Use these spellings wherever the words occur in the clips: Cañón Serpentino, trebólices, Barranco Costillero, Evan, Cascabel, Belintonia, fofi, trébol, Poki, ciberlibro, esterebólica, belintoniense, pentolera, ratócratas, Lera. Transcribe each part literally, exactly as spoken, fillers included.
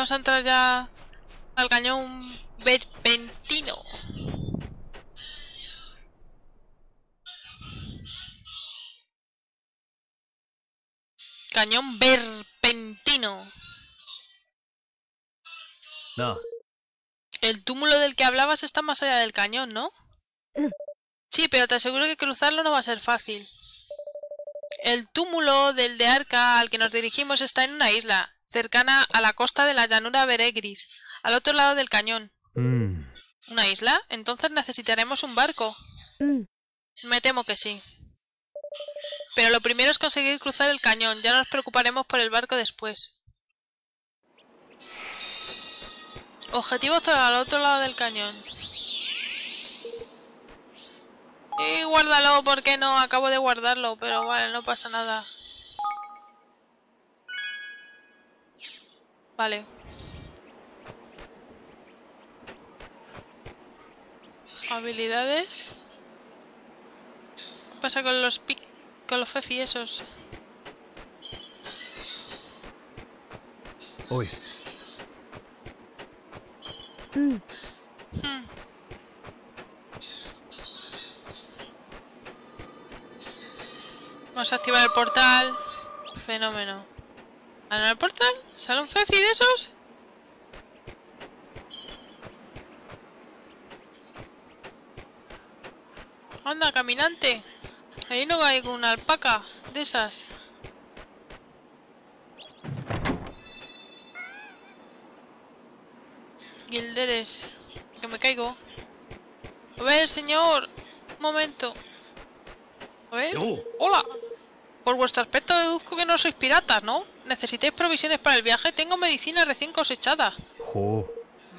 vamos a entrar ya al cañón serpentino. Cañón serpentino. No. El túmulo del que hablabas está más allá del cañón, ¿no? Sí, pero te aseguro que cruzarlo no va a ser fácil. El túmulo del de Arca al que nos dirigimos está en una isla, cercana a la costa de la llanura Beregris, al otro lado del cañón. Mm. ¿Una isla? Entonces necesitaremos un barco. Mm. Me temo que sí. Pero lo primero es conseguir cruzar el cañón, ya nos preocuparemos por el barco después. Objetivo hasta al otro lado del cañón. Y guárdalo, ¿por qué no? Acabo de guardarlo, pero vale, no pasa nada. Vale. Habilidades. ¿Qué pasa con los pic... con los fofi esos? Uy. Mm. Hmm. Vamos a activar el portal. Fenómeno. ¿Ahora en el portal? ¿Sale un fofi de esos? Anda, caminante. Ahí no hay una alpaca de esas. Guilderes. Que me caigo. A ver, señor. Un momento. A ver. No. Hola. Por vuestro aspecto deduzco que no sois piratas, ¿no? Necesitáis provisiones para el viaje. Tengo medicina recién cosechada. Jo.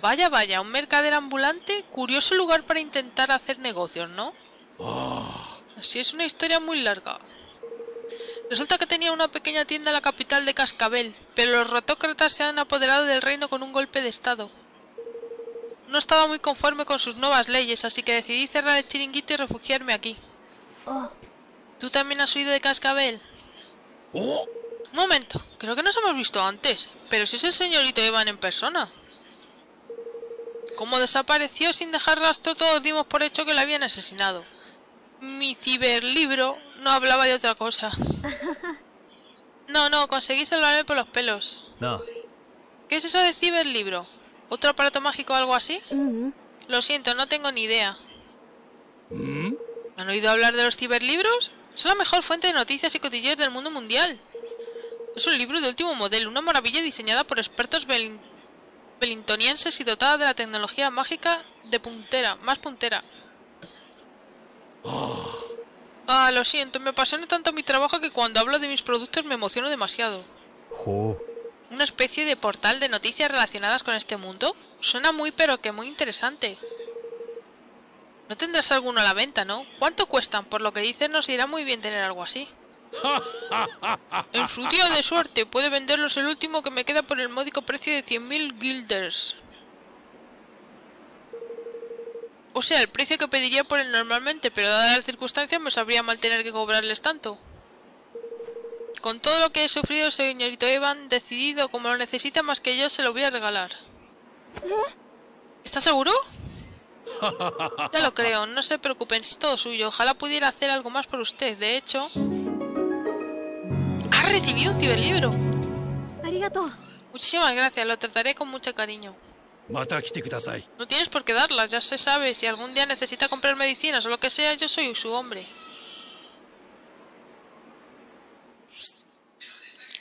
Vaya, vaya. Un mercader ambulante. Curioso lugar para intentar hacer negocios, ¿no? Oh. Así es una historia muy larga. Resulta que tenía una pequeña tienda en la capital de Cascabel. Pero los ratócratas se han apoderado del reino con un golpe de estado. No estaba muy conforme con sus nuevas leyes, así que decidí cerrar el chiringuito y refugiarme aquí. Oh. ¿Tú también has huido de Cascabel? Oh. Un momento, creo que nos hemos visto antes, pero si es el señorito Evan en persona. Como desapareció sin dejar rastro, todos dimos por hecho que lo habían asesinado. Mi ciberlibro no hablaba de otra cosa. No, no, conseguí salvarme por los pelos. No. ¿Qué es eso de ciberlibro? ¿Otro aparato mágico o algo así? Uh-huh. Lo siento, no tengo ni idea. ¿Mm? ¿Han oído hablar de los ciberlibros? Son la mejor fuente de noticias y cotilleos del mundo mundial. Es un libro de último modelo, una maravilla diseñada por expertos belin- belintonienses y dotada de la tecnología mágica de puntera, más puntera. Oh. Ah, lo siento, me apasiona tanto mi trabajo que cuando hablo de mis productos me emociono demasiado. Oh. ¿Una especie de portal de noticias relacionadas con este mundo? Suena muy pero que muy interesante. No tendrás alguno a la venta, ¿no? ¿Cuánto cuestan? Por lo que dices, nos irá muy bien tener algo así. En su día de suerte, puede venderlos el último que me queda por el módico precio de cien mil guilders. O sea, el precio que pediría por él normalmente, pero dadas las circunstancias me sabría mal tener que cobrarles tanto. Con todo lo que he sufrido, el señorito Evan, decidido como lo necesita más que yo, se lo voy a regalar. ¿Estás seguro? Ya lo creo, no se preocupen, es todo suyo. Ojalá pudiera hacer algo más por usted. De hecho... ¡Ha recibido un ciberlibro! ¡Arigato! Muchísimas gracias, lo trataré con mucho cariño. No tienes por qué darlas, ya se sabe. Si algún día necesita comprar medicinas o lo que sea, yo soy su hombre.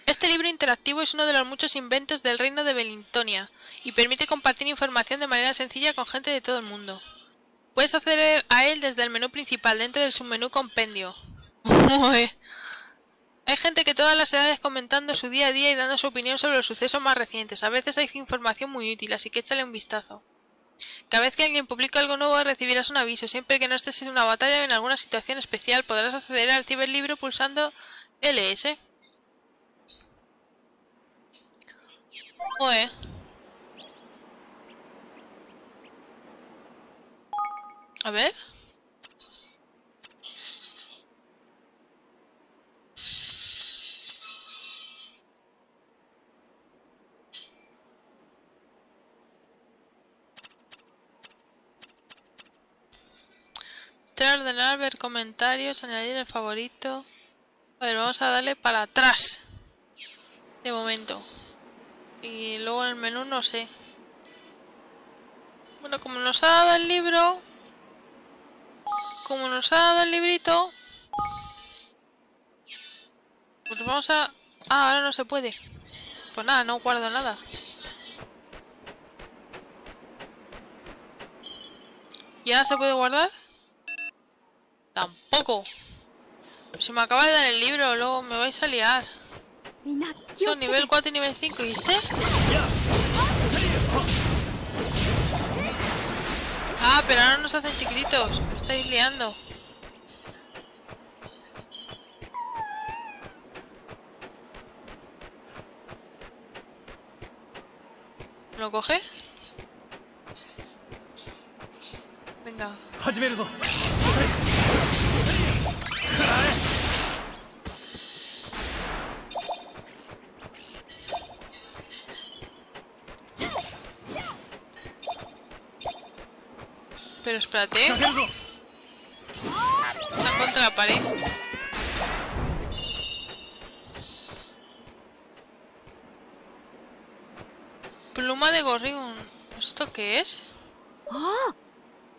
Este libro interactivo es uno de los muchos inventos del reino de Belintonia y permite compartir información de manera sencilla con gente de todo el mundo. Puedes acceder a él desde el menú principal dentro del submenú compendio. Hay gente que todas las edades comentando su día a día y dando su opinión sobre los sucesos más recientes. A veces hay información muy útil, así que échale un vistazo. Cada vez que alguien publica algo nuevo recibirás un aviso. Siempre que no estés en una batalla o en alguna situación especial podrás acceder al ciberlibro pulsando L S. Oe. A ver. ordenar, ver comentarios, añadir el favorito. A ver, vamos a darle para atrás. De momento. Y luego en el menú no sé. Bueno, como nos ha dado el libro... Como nos ha dado el librito... Pues vamos a... Ah, ahora no se puede. Pues nada, no guardo nada. ¿Y ahora se puede guardar? Tampoco. Se me acaba de dar el libro, luego me vais a liar. Son nivel cuatro y nivel cinco, ¿viste? Ah, pero ahora nos hacen chiquititos. Me estáis liando. ¿Lo coge? Venga. Pero espérate. Está contra la pared. Pluma de gorrión. ¿Esto qué es? ¡Ah!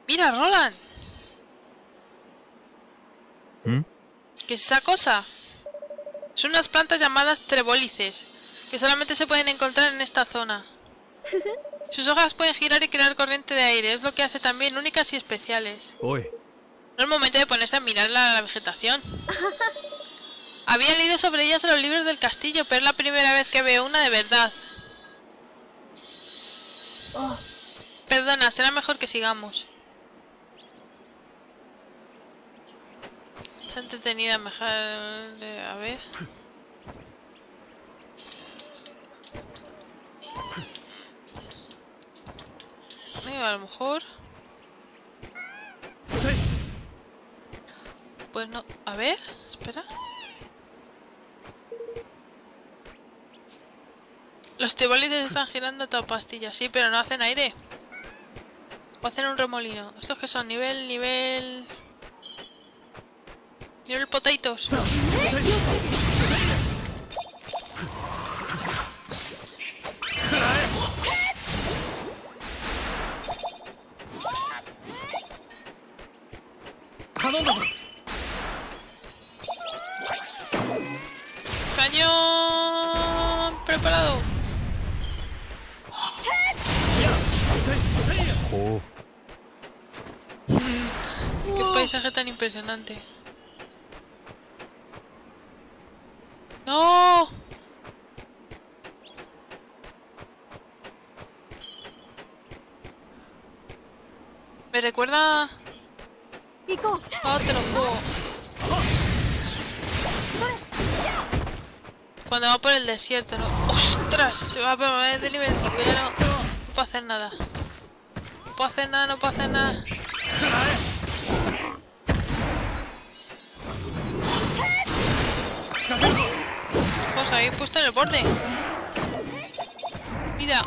¡Mira, Roland! ¿Mm? ¿Qué es esa cosa? Son unas plantas llamadas trebólices, que solamente se pueden encontrar en esta zona. Sus hojas pueden girar y crear corriente de aire, es lo que hace también únicas y especiales. Oye. No es momento de ponerse a mirar la, la vegetación. Había leído sobre ellas en los libros del castillo, pero es la primera vez que veo una de verdad. Oh. Perdona, será mejor que sigamos. Está entretenida, mejor... A ver... A lo mejor... Pues no... A ver... Espera... Los tébolides están girando a toda pastilla. Sí, pero no hacen aire. O hacen un remolino. ¿Estos que son? Nivel... Nivel... Nivel potatoes. Cañón preparado. Oh. Qué paisaje tan impresionante. No. Me recuerda a otro juego. Cuando va por el desierto, ¿no? ¡Ostras! Se va a poner de nivel cinco, ya no, no puedo hacer nada. No puedo hacer nada, no puedo hacer nada. Os habéis puesto en el borde. Mira.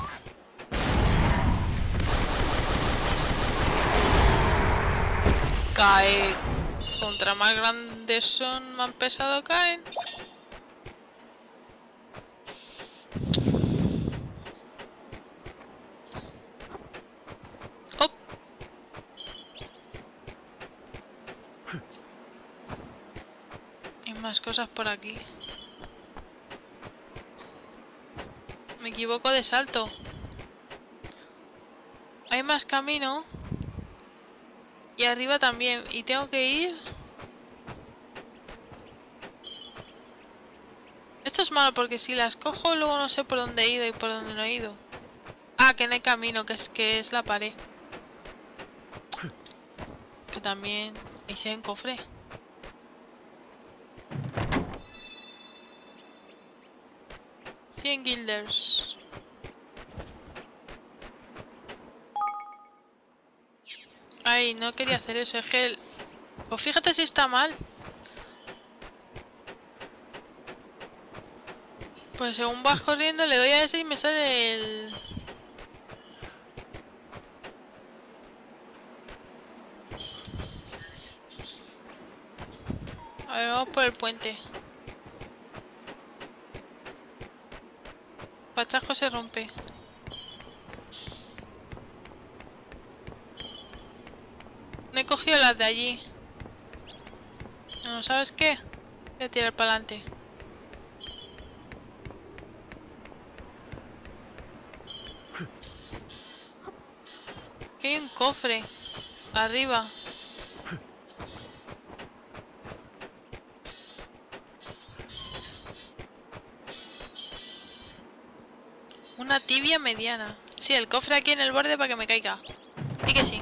Cae. Contra más grandes son, más pesado caen. Cosas por aquí. Me equivoco de salto. Hay más camino. Y arriba también. Y tengo que ir... Esto es malo porque si las cojo luego no sé por dónde he ido y por dónde no he ido. Ah, que no hay camino, que es, que es la pared. Que también... Ahí se hay un cofre. cien guilders. Ay, no quería hacer eso, es que el... Pues fíjate si está mal. Pues según vas corriendo le doy a ese y me sale el... A ver, vamos por el puente. Pachajo se rompe. No he cogido las de allí. No, ¿sabes qué? Voy a tirar para adelante. Aquí hay un cofre. Arriba. Una tibia mediana. Sí, el cofre aquí en el borde para que me caiga. Sí que sí.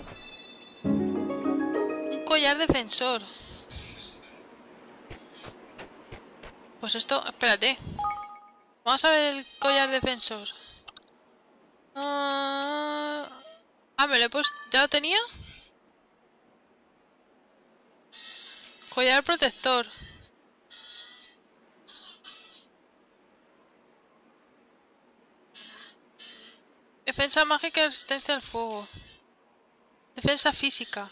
Un collar defensor. Pues esto... Espérate. Vamos a ver el collar defensor. Uh... Ah, me lo he puesto... ¿Ya lo tenía? Collar protector. Defensa mágica y resistencia al fuego. Defensa física.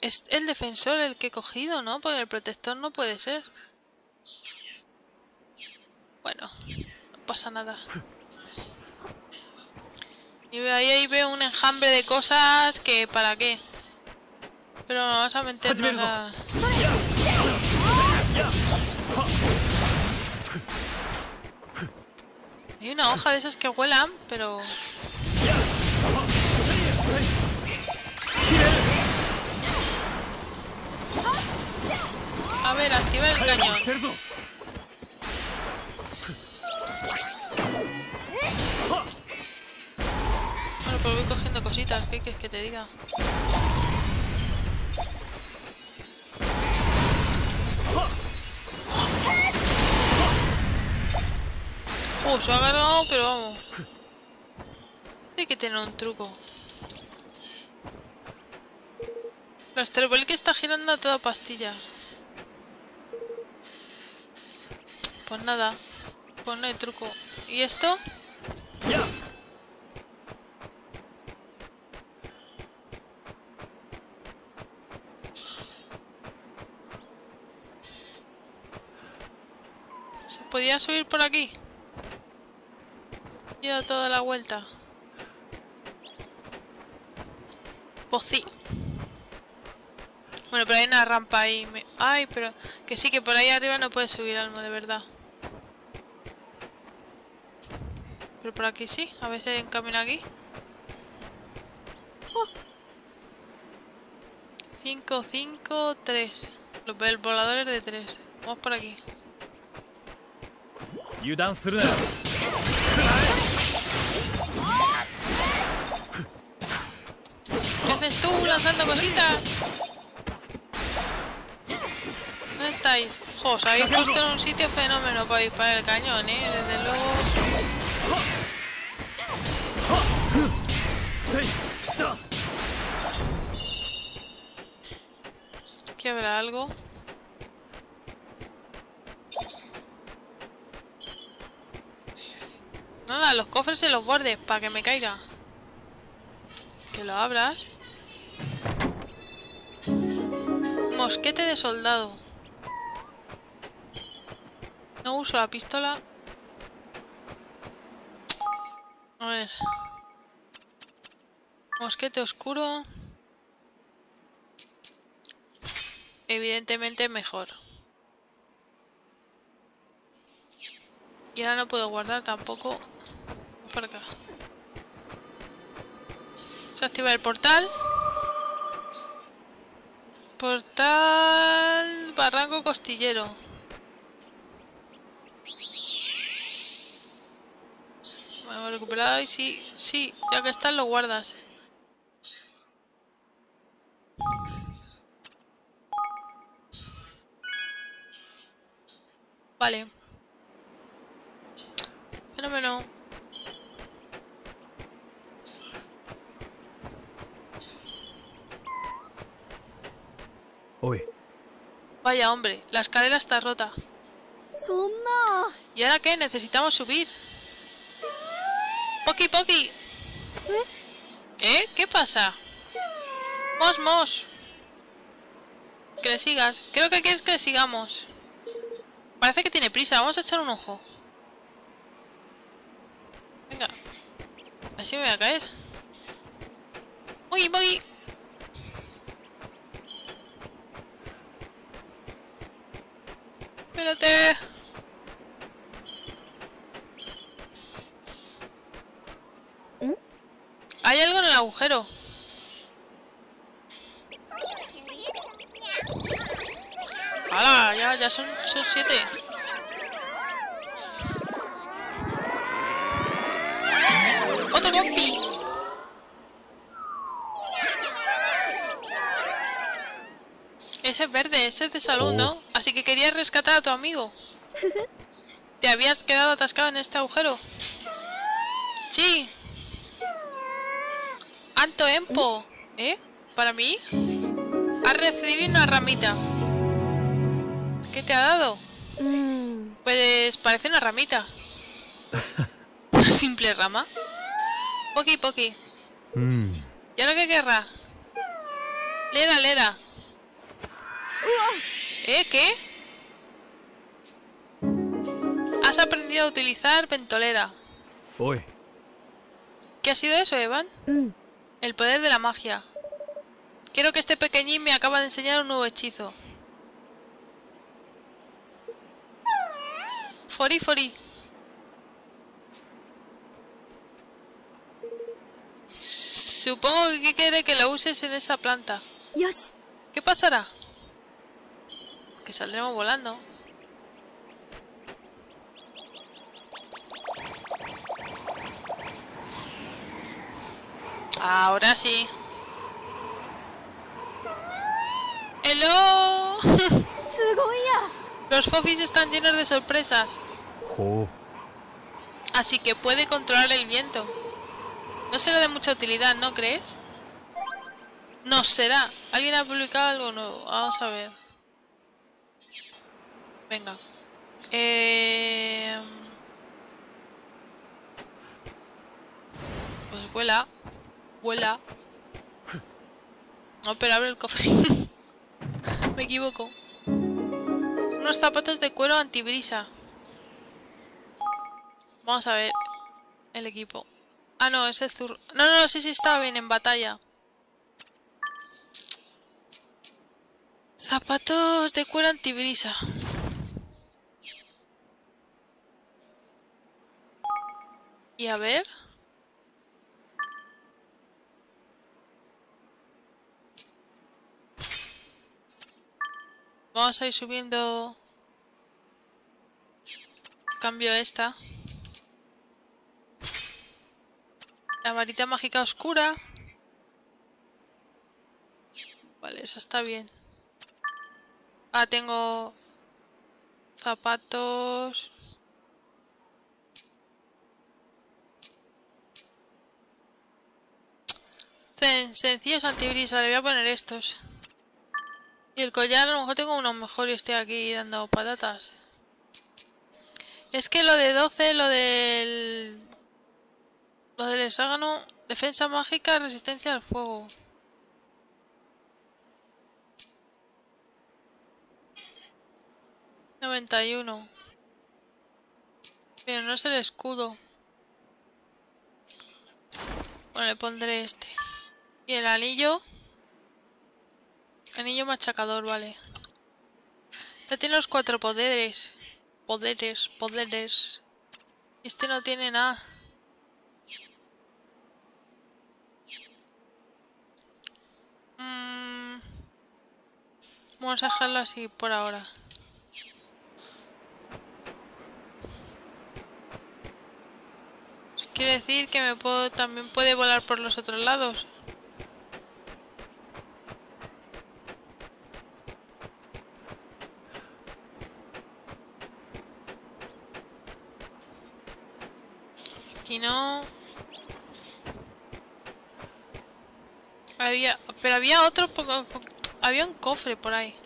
Es el defensor el que he cogido, ¿no? Porque el protector no puede ser. Bueno, no pasa nada. Y ahí, ahí veo un enjambre de cosas que... ¿Para qué? Pero no, vamos a meternos la... Hay una hoja de esas que vuelan, pero... A ver, activa el cañón. Bueno, pues voy cogiendo cositas, ¿qué quieres que te diga? Uh, se ha agarrado, pero vamos. Hay que tener un truco. La esterebólica está girando a toda pastilla. Pues nada. Pues no hay truco. ¿Y esto? ¿Se podía subir por aquí? He dado toda la vuelta. Pues sí. Bueno, pero hay una rampa ahí. Me... Ay, pero... Que sí, que por ahí arriba no puedes subir, Alma, de verdad. Pero por aquí sí. A ver si hay un camino aquí. cinco, cinco, tres. Los voladores de tres. Vamos por aquí. ¿Qué haces tú lanzando cositas? ¿Dónde estáis? Jo, os habéis puesto en un sitio fenómeno para disparar el cañón, ¿eh? Desde luego... ¿Aquí habrá algo? Nada, los cofres en los bordes, para que me caiga. Que lo abras. Mosquete de soldado. No uso la pistola. A ver. Mosquete oscuro. Evidentemente mejor. Y ahora no puedo guardar tampoco. Por acá. Se activa el portal. Portal... Barranco Costillero. Me hemos recuperado y sí, sí, ya que están lo guardas. Vale. Fenómeno. Oye. Vaya hombre, la escalera está rota. ¿Y ahora qué? Necesitamos subir. Poki, Poki. ¿Eh? ¿Eh? ¿Qué pasa? Mos, mos. Que le sigas. Creo que quieres que le sigamos. Parece que tiene prisa. Vamos a echar un ojo. Venga. Así me voy a caer. Uy, voy. Espérate. Hay algo en el agujero. ¡Hala! Ya, ya son, son siete. ¡Otro compi! Ese es verde, ese es de salud, ¿no? Así que querías rescatar a tu amigo. ¿Te habías quedado atascado en este agujero? Sí. ¡Alto empo! ¿Eh? ¿Para mí? Has recibido una ramita. ¿Qué te ha dado? Mm. Pues parece una ramita. Simple rama. Poki, Poki. Mm. ¿Y ahora qué querrá? Lera, Lera. ¿Eh? ¿Qué? Has aprendido a utilizar pentolera. Uy. ¿Qué ha sido eso, Evan? Mm. El poder de la magia. Quiero que este pequeñín me acaba de enseñar un nuevo hechizo. Fori, fori. Supongo que quiere que lo uses en esa planta. Yes. ¿Qué pasará? Que saldremos volando. Ahora sí. ¡Hello! Los fofis están llenos de sorpresas. Oh. Así que puede controlar el viento. No será de mucha utilidad, ¿no crees? No será. Alguien ha publicado algo nuevo. Vamos a ver. Venga. Eh... Pues vuela. Vuela. No, pero abre el cofre. Me equivoco. Unos zapatos de cuero antibrisa. Vamos a ver el equipo. Ah, no, ese zurro. No, no, no, sí, sí, está bien en batalla. Zapatos de cuero antibrisa. Y a ver. Vamos a ir subiendo. Cambio esta. La varita mágica oscura. Vale, esa está bien. Ah, tengo zapatos. Sen sencillos antibrisa, le voy a poner estos. Y el collar, a lo mejor tengo uno mejor y estoy aquí dando patatas. Es que lo de doce, lo del... Lo del hexágono, defensa mágica, resistencia al fuego. noventa y uno. Pero no es el escudo. Bueno, le pondré este. Y el anillo... Anillo machacador, vale. Ya tiene los cuatro poderes. Poderes, poderes. Este no tiene nada. Mm. Vamos a dejarlo así por ahora. Quiere decir que me puedo, también puede volar por los otros lados. Aquí no. Había. Pero había otro. Había un cofre por ahí.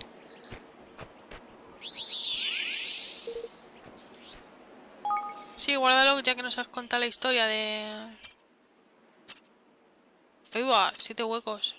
Sí, guárdalo ya que nos has contado la historia de. Ahí va, siete huecos.